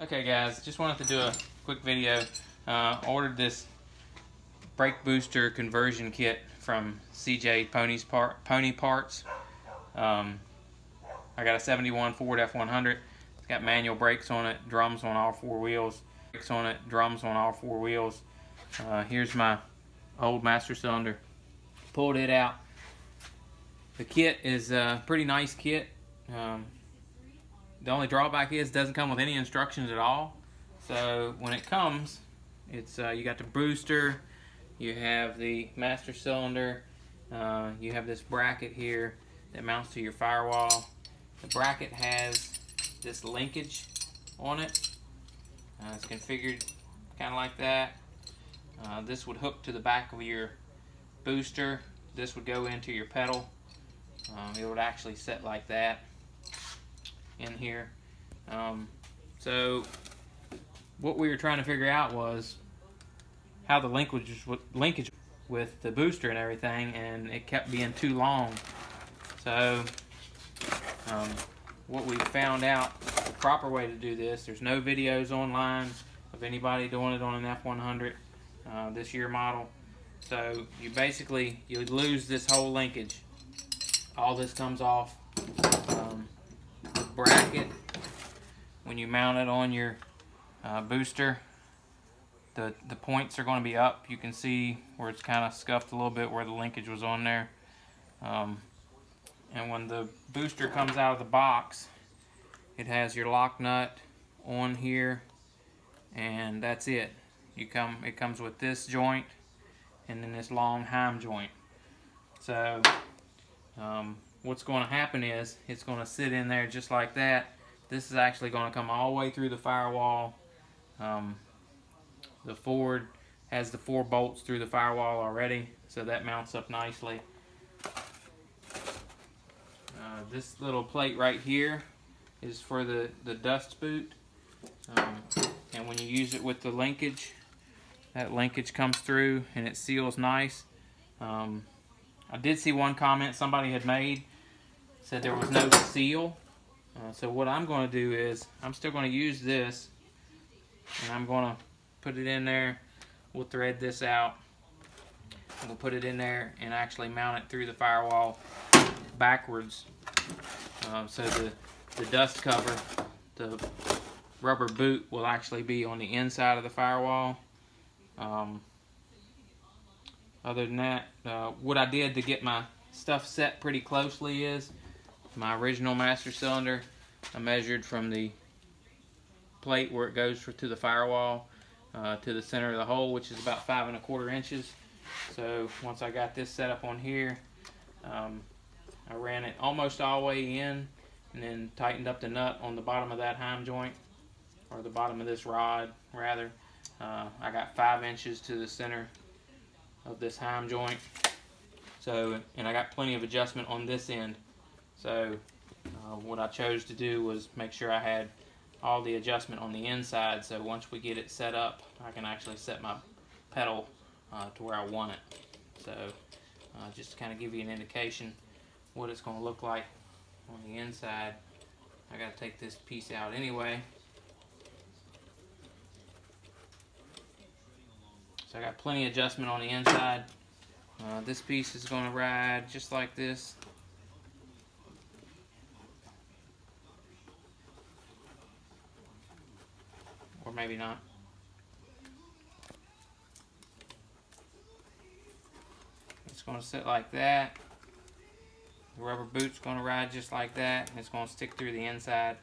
Okay guys, just wanted to do a quick video. Ordered this brake booster conversion kit from CJ Pony Parts. I got a 71 Ford F100. It's got manual brakes on it, drums on all four wheels. Here's my old master cylinder. Pulled it out. The kit is a pretty nice kit. The only drawback is it doesn't come with any instructions at all. So when it comes, it's you got the booster, you have the master cylinder, you have this bracket here that mounts to your firewall. The bracket has this linkage on it. It's configured kind of like that. This would hook to the back of your booster. This would go into your pedal. It would actually set like that in here. So what we were trying to figure out was how the linkage with the booster and everything, and it kept being too long. So what we found out, the proper way to do this, there's no videos online of anybody doing it on an F100 this year model. So you basically, you would lose this whole linkage. All this comes off. Bracket, when you mount it on your booster, the points are going to be up. You can see where it's kind of scuffed a little bit where the linkage was on there. And when the booster comes out of the box, it has your lock nut on here, and that's it. It comes with this joint and then this long Heim joint. So what's going to happen is it's going to sit in there just like that. This is actually going to come all the way through the firewall. The Ford has the four bolts through the firewall already, so that mounts up nicely. This little plate right here is for the dust boot, and when you use it with the linkage, that linkage comes through and it seals nice. I did see one comment somebody had made, said there was no seal. So what I'm going to do is I'm still going to use this, and I'm going to put it in there. We'll thread this out. We'll put it in there and actually mount it through the firewall backwards. So the dust cover, the rubber boot, will actually be on the inside of the firewall. Other than that, what I did to get my stuff set pretty closely is my original master cylinder. I measured from the plate where it goes to the firewall to the center of the hole, which is about 5 1/4 inches. So once I got this set up on here, I ran it almost all the way in and then tightened up the nut on the bottom of that Heim joint, or the bottom of this rod rather. I got 5 inches to the center of this Heim joint, so, and I got plenty of adjustment on this end. So what I chose to do was make sure I had all the adjustment on the inside, so once we get it set up, I can actually set my pedal to where I want it. So just to kind of give you an indication what it's going to look like on the inside, I got to take this piece out anyway. So I got plenty of adjustment on the inside. This piece is going to ride just like this. Or maybe not. It's going to sit like that. The rubber boot's going to ride just like that. And it's going to stick through the inside.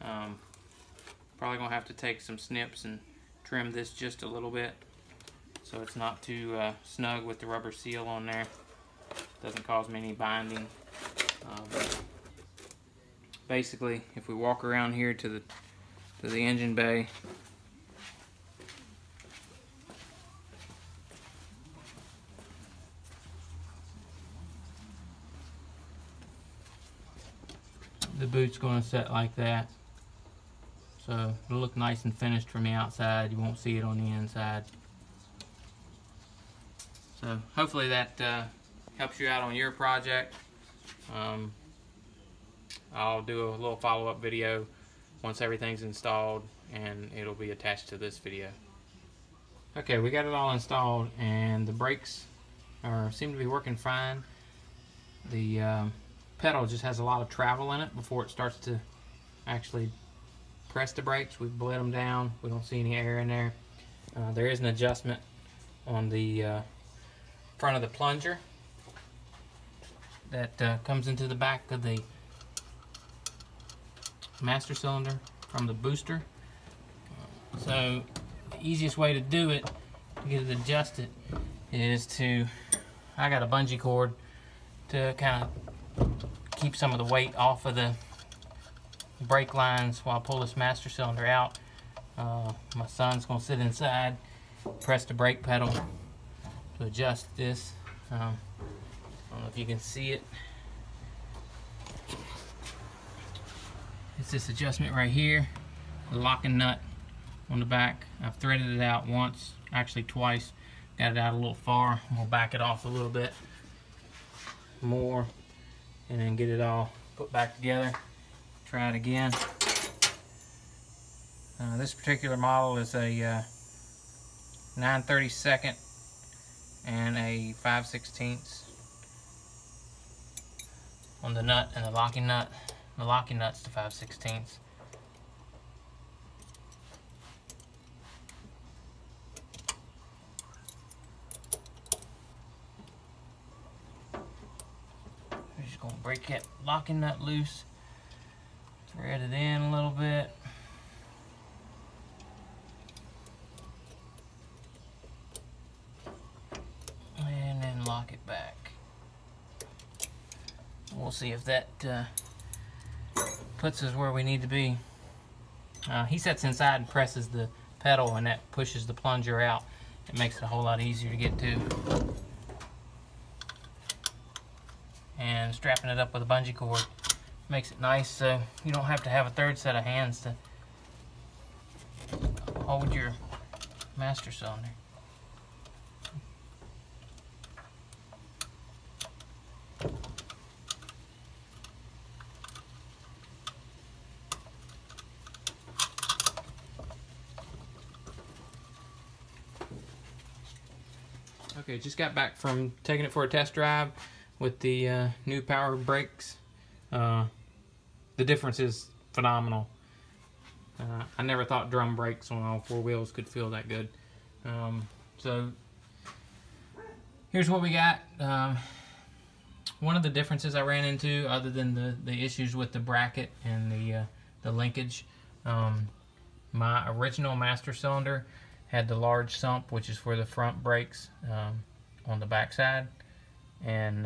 Probably going to have to take some snips and trim this just a little bit, so it's not too snug with the rubber seal on there. Doesn't cause me any binding. Basically, if we walk around here to the engine bay, the boot's going to set like that. So it'll look nice and finished from the outside. You won't see it on the inside. So hopefully that helps you out on your project. I'll do a little follow-up video once everything's installed, and it'll be attached to this video. Okay, we got it all installed, and the brakes seem to be working fine. The pedal just has a lot of travel in it before it starts to actually press the brakes. We've bled them down. We don't see any air in there. There is an adjustment on the front of the plunger that comes into the back of the master cylinder from the booster. So the easiest way to do it, to get it adjusted, is to, I got a bungee cord to kind of keep some of the weight off of the brake lines while I pull this master cylinder out. My son's going to sit inside, press the brake pedal to adjust this. I don't know if you can see it. It's this adjustment right here, the locking nut on the back. I've threaded it out once, actually twice. Got it out a little far. I'm going to back it off a little bit more and then get it all put back together. Try it again. This particular model is a 9/32 and a 5/16 on the nut and the locking nut. The locking nut's the 5/16. We're just gonna break that locking nut loose, thread it in a little bit. Lock it back. We'll see if that puts us where we need to be. He sits inside and presses the pedal, and that pushes the plunger out. It makes it a whole lot easier to get to. And strapping it up with a bungee cord makes it nice, so you don't have to have a third set of hands to hold your master cylinder. Okay, just got back from taking it for a test drive with the new power brakes. The difference is phenomenal. I never thought drum brakes on all four wheels could feel that good. So here's what we got. One of the differences I ran into, other than the issues with the bracket and the linkage, my original master cylinder had the large sump, which is for the front brakes on the back side, and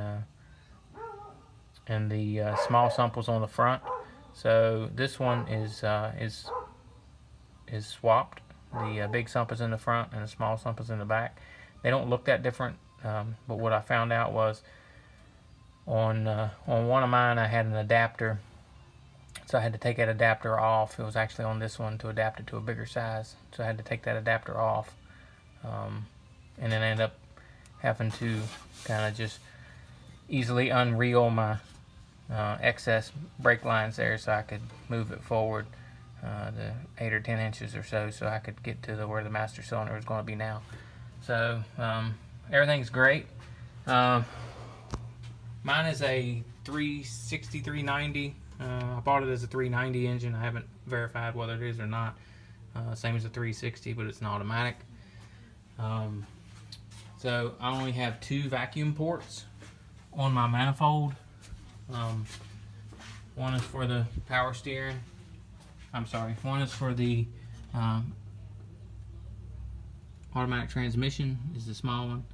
the small sump was on the front. So this one is swapped. The big sump is in the front and the small sump is in the back. They don't look that different, but what I found out was on one of mine I had an adapter, so I had to take that adapter off. It was actually on this one to adapt it to a bigger size, so I had to take that adapter off, and then I ended up having to kind of just easily unreel my excess brake lines there so I could move it forward the 8 or 10 inches or so I could get to where the master cylinder is going to be now. So everything's great. Mine is a 360, 390. I bought it as a 390 engine. I haven't verified whether it is or not. Same as a 360, but it's an automatic. So I only have 2 vacuum ports on my manifold. One is for the power steering. I'm sorry, one is for the automatic transmission, is the small one,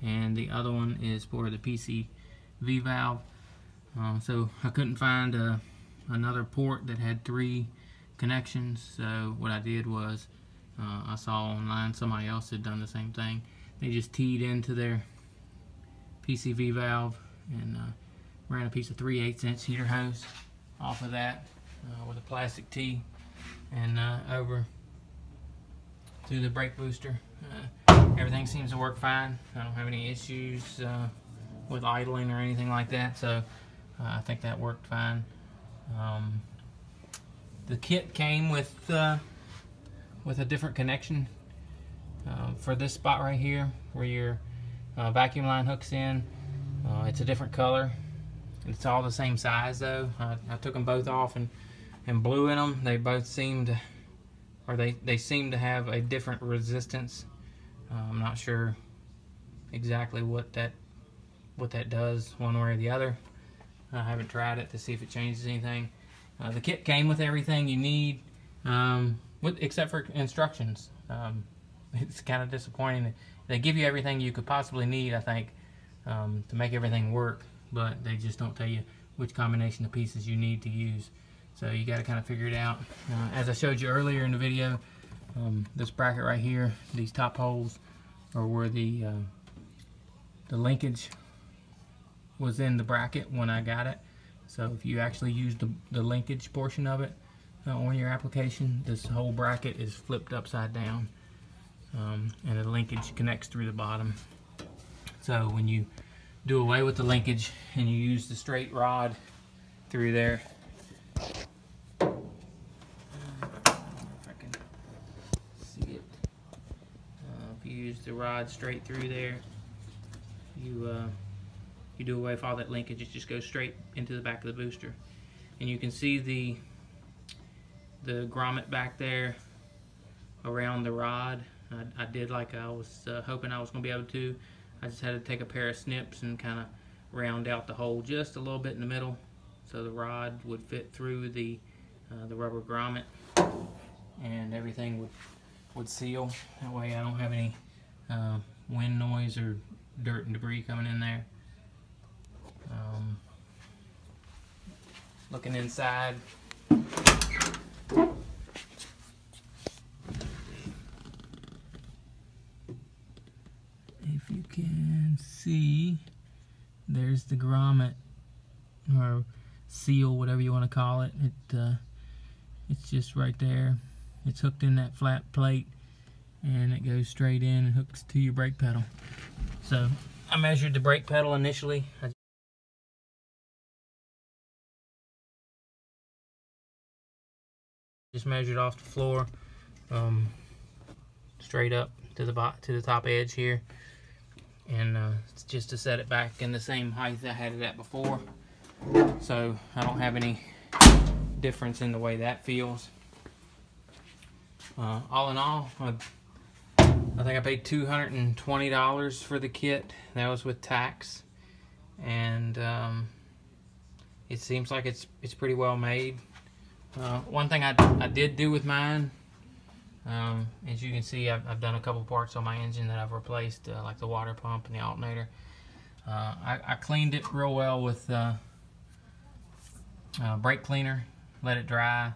and the other one is for the PCV valve. So I couldn't find another port that had 3 connections, so what I did was I saw online somebody else had done the same thing. They just teed into their PCV valve and ran a piece of 3/8" heater hose off of that with a plastic tee and over to the brake booster. Everything seems to work fine. I don't have any issues with idling or anything like that, so I think that worked fine. The kit came with a different connection for this spot right here where your vacuum line hooks in. It's a different color. It's all the same size though. I took them both off and blew in them. They both seemed, or they seem to have a different resistance. I'm not sure exactly what that does one way or the other. I haven't tried it to see if it changes anything. The kit came with everything you need, except for instructions. It's kind of disappointing. They give you everything you could possibly need, I think, to make everything work, but they just don't tell you which combination of pieces you need to use. So you got to kind of figure it out. As I showed you earlier in the video, this bracket right here, these top holes are where the linkage was in the bracket when I got it. So if you actually use the linkage portion of it on your application, this whole bracket is flipped upside down, and the linkage connects through the bottom. So when you do away with the linkage and you use the straight rod through there, if you use the rod straight through there, you do away with all that linkage. It just goes straight into the back of the booster, and you can see the grommet back there around the rod. I did like I was hoping I was going to be able to. I just had to take a pair of snips and kind of round out the hole just a little bit in the middle, so the rod would fit through the rubber grommet, and everything would seal. That way I don't have any wind noise or dirt and debris coming in there. Looking inside, if you can see, there's the grommet or seal, whatever you want to call it. It's just right there. It's hooked in that flat plate, and it goes straight in and hooks to your brake pedal. So I measured the brake pedal initially. Just measured off the floor, straight up to the top edge here, and it's just to set it back in the same height I had it at before, so I don't have any difference in the way that feels. All in all, I think I paid $220 for the kit. That was with tax, and it seems like it's pretty well made. One thing I did do with mine, as you can see, I've done a couple parts on my engine that I've replaced, like the water pump and the alternator. I cleaned it real well with brake cleaner, let it dry.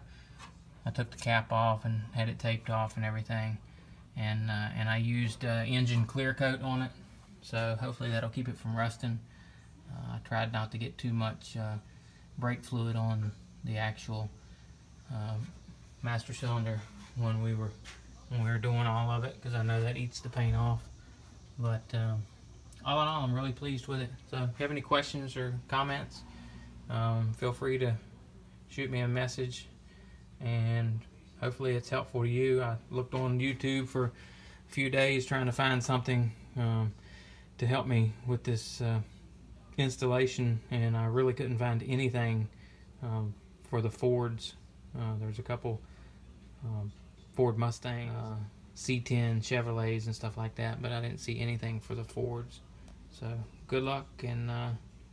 I took the cap off and had it taped off and everything, and I used engine clear coat on it, so hopefully that'll keep it from rusting. I tried not to get too much brake fluid on the actual master cylinder when we were doing all of it, because I know that eats the paint off. But all in all, I'm really pleased with it. So if you have any questions or comments, feel free to shoot me a message, and hopefully it's helpful to you. I looked on YouTube for a few days trying to find something to help me with this installation, and I really couldn't find anything for the Fords. There's a couple Ford Mustangs, C10 Chevrolets and stuff like that, but I didn't see anything for the Fords. So good luck, and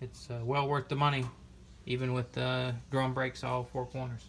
it's well worth the money, even with drum brakes all four corners.